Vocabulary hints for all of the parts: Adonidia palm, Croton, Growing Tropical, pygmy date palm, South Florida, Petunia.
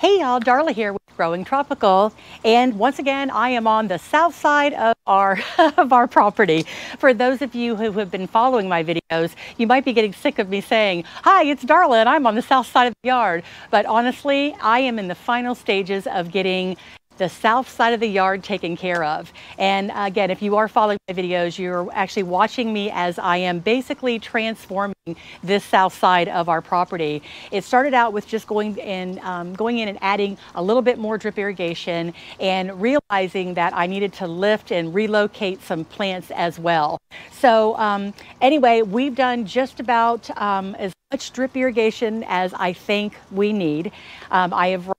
Hey y'all, Darla here with Growing Tropical, and once again I am on the south side of our property. For those of you who have been following my videos, you might be getting sick of me saying, hi, it's Darla and I'm on the south side of the yard. But honestly, I am in the final stages of getting the south side of the yard taken care of. And again, if you are following my videos, you're actually watching me as I am basically transforming this south side of our property. It started out with just going in and adding a little bit more drip irrigation and realizing that I needed to lift and relocate some plants as well. So anyway, we've done just about as much drip irrigation as I think we need. I have run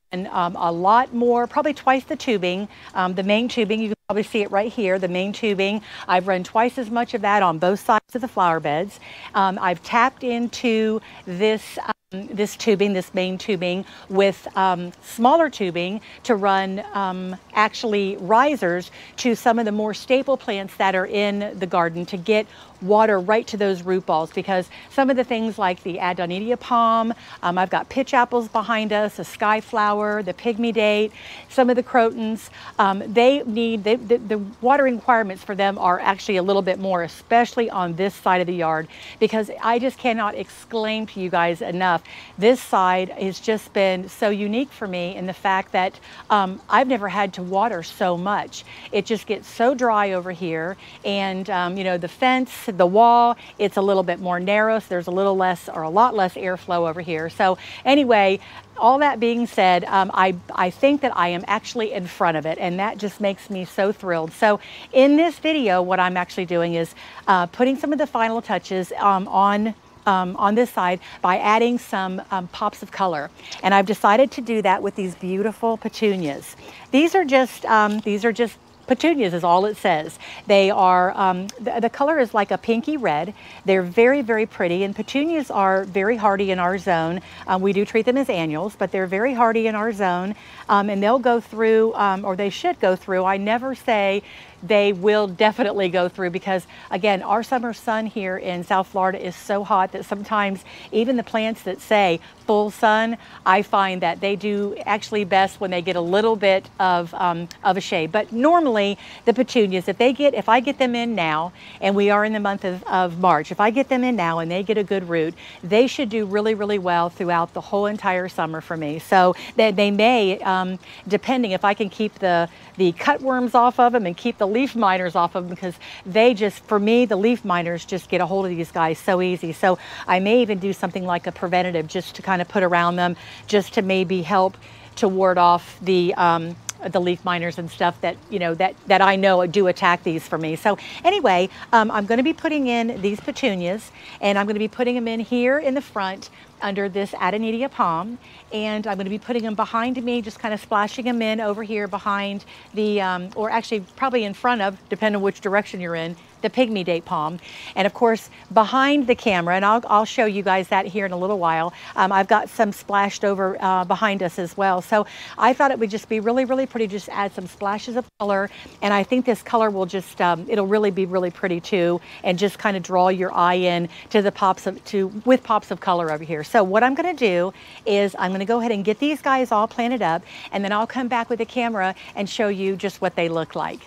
a lot more, probably twice the tubing, the main tubing. You can probably see it right here, the main tubing. I've run twice as much of that on both sides of the flower beds. I've tapped into this this main tubing with smaller tubing to run actually risers to some of the more staple plants that are in the garden to get water right to those root balls, because some of the things like the Adonidia palm, I've got pitch apples behind us, a sky flower, the pygmy date, some of the crotons, they need, the water requirements for them are actually a little bit more, especially on this side of the yard, because I just cannot exclaim to you guys enough. This side has just been so unique for me in the fact that I've never had to water so much. It just gets so dry over here, and you know, the fence, the wall, it's a little bit more narrow, so there's a little less or a lot less airflow over here. So anyway, all that being said, I think that I am actually in front of it, and that just makes me so thrilled. So in this video, what I'm actually doing is putting some of the final touches on this side by adding some pops of color. And I've decided to do that with these beautiful petunias. These are just petunias is all it says. They are, the color is like a pinky red. They're very, very pretty, and petunias are very hardy in our zone. We do treat them as annuals, but they're very hardy in our zone, and they'll go through, or they should go through. I never say they will definitely go through, because again, our summer sun here in South Florida is so hot that sometimes even the plants that say full sun, I find that they do actually best when they get a little bit of a shade. But normally the petunias, if I get them in now, and we are in the month of March, if I get them in now and they get a good root, they should do really, really well throughout the whole entire summer for me. So they may, depending if I can keep the cutworms off of them and keep the leaf miners off of them, because they just, for me, the leaf miners just get a hold of these guys so easy. So I may even do something like a preventative just to kind of put around them, just to maybe help to ward off the leaf miners and stuff that, you know, that I know do attack these for me. So anyway, I'm going to be putting in these petunias, and I'm going to be putting them in here in the front under this Adonidia palm, and I'm going to be putting them behind me, just kind of splashing them in over here behind the, or actually probably in front of, depending on which direction you're in, the pygmy date palm. And of course, behind the camera, and I'll show you guys that here in a little while, I've got some splashed over behind us as well. So I thought it would just be really, really pretty, just add some splashes of color, and I think this color will just, it'll really be really pretty too, and just kind of draw your eye in to the with pops of color over here. So what I'm going to do is I'm going to go ahead and get these guys all planted up, and then I'll come back with the camera and show you just what they look like.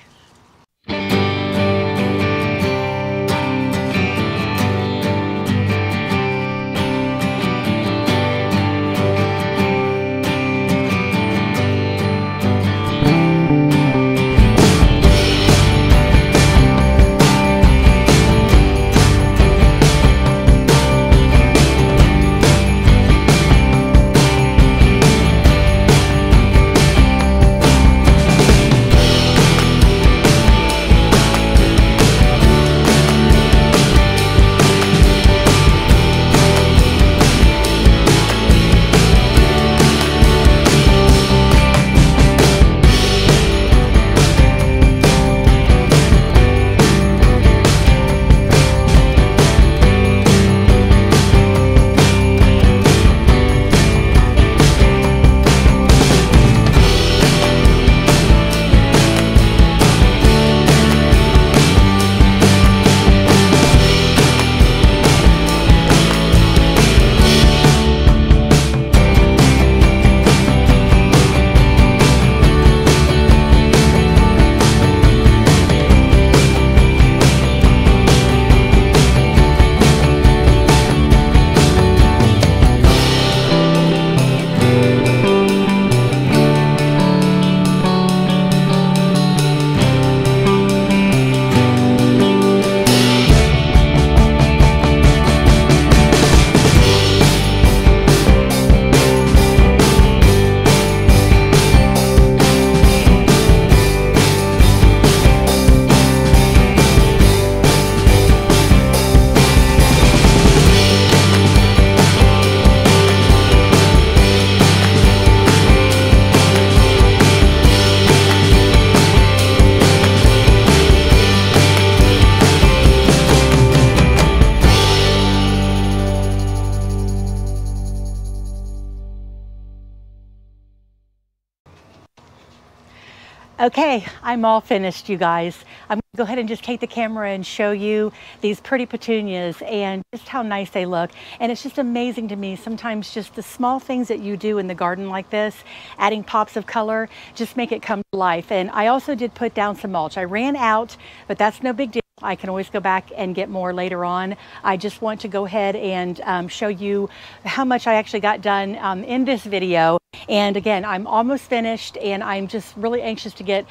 Okay, I'm all finished, you guys. I'm going to go ahead and just take the camera and show you these pretty petunias and just how nice they look. And it's just amazing to me sometimes just the small things that you do in the garden like this, adding pops of color, just make it come to life. And I also did put down some mulch. I ran out, but that's no big deal. I can always go back and get more later on. I just want to go ahead and show you how much I actually got done in this video. And again, I'm almost finished and I'm just really anxious to get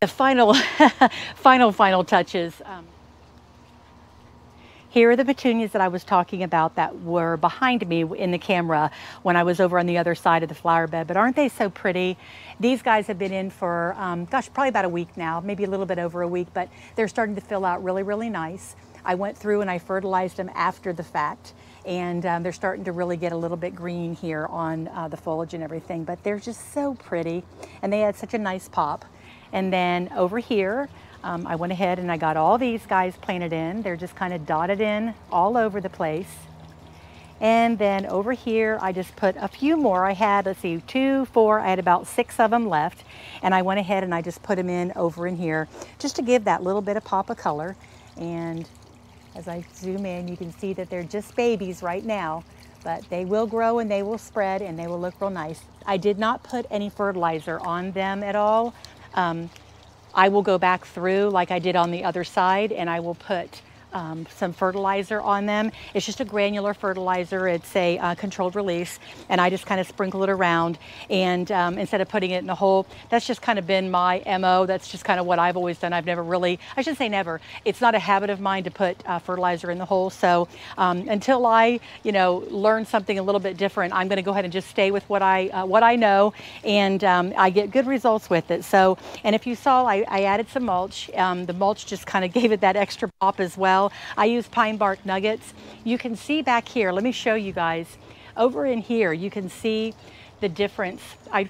the final touches. Here are the petunias that I was talking about that were behind me in the camera when I was over on the other side of the flower bed, but aren't they so pretty? These guys have been in for, gosh, probably about a week now, maybe a little bit over a week, but they're starting to fill out really, really nice. I went through and I fertilized them after the fact, and they're starting to really get a little bit green here on the foliage and everything, but they're just so pretty, and they had such a nice pop. And then over here, I went ahead and I got all these guys planted in. They're just kind of dotted in all over the place. And then over here, I just put a few more. I had, let's see, two, four, I had about 6 of them left. And I went ahead and I just put them in over in here just to give that little bit of pop of color. And as I zoom in, you can see that they're just babies right now, but they will grow and they will spread and they will look real nice. I did not put any fertilizer on them at all. I will go back through like I did on the other side and I will put some fertilizer on them. It's just a granular fertilizer. It's a controlled release, and I just kind of sprinkle it around, and instead of putting it in a hole, that's just kind of been my MO. That's just kind of what I've always done. I've never really, I should say never, it's not a habit of mine to put fertilizer in the hole. So until I, you know, learn something a little bit different, I'm going to go ahead and just stay with what I know, and I get good results with it. So, and if you saw, I added some mulch. The mulch just kind of gave it that extra pop as well. I use pine bark nuggets. You can see back here, let me show you guys. Over in here, you can see the difference. I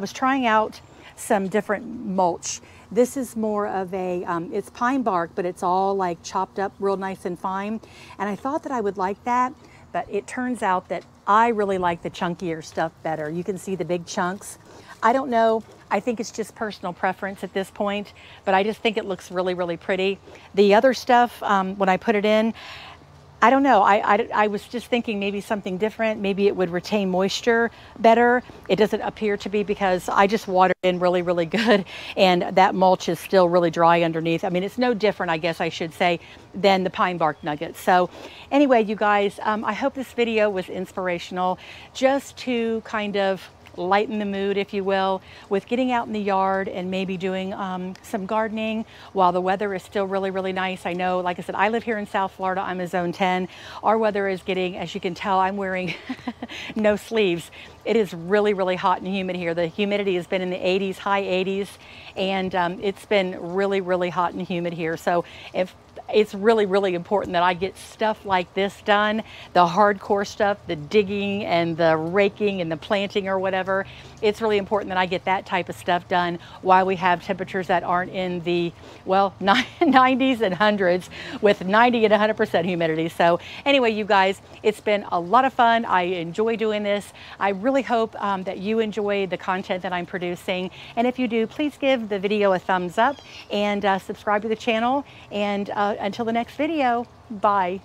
was trying out some different mulch. This is more of a, it's pine bark, but it's all like chopped up real nice and fine. And I thought that I would like that, but it turns out that I really like the chunkier stuff better. You can see the big chunks. I don't know. I think it's just personal preference at this point, but I just think it looks really, really pretty. The other stuff, when I put it in, I don't know. I was just thinking maybe something different. Maybe it would retain moisture better. It doesn't appear to be, because I just watered in really, really good, and that mulch is still really dry underneath. I mean, it's no different, I guess I should say, than the pine bark nuggets. So anyway, you guys, I hope this video was inspirational, just to kind of lighten the mood, if you will, with getting out in the yard and maybe doing some gardening while the weather is still really, really nice. I know, like I said, I live here in South Florida. I'm a zone 10. Our weather is getting, as you can tell, I'm wearing no sleeves. It is really, really hot and humid here. The humidity has been in the 80s, high 80s, and it's been really, really hot and humid here. So if it's really, really important that I get stuff like this done, the hardcore stuff, the digging and the raking and the planting or whatever. It's really important that I get that type of stuff done while we have temperatures that aren't in the, well, 90s and 100s, with 90 and 100% humidity. So anyway, you guys, it's been a lot of fun. I enjoy doing this. I really hope that you enjoy the content that I'm producing. And if you do, please give the video a thumbs up and subscribe to the channel. And until the next video, bye.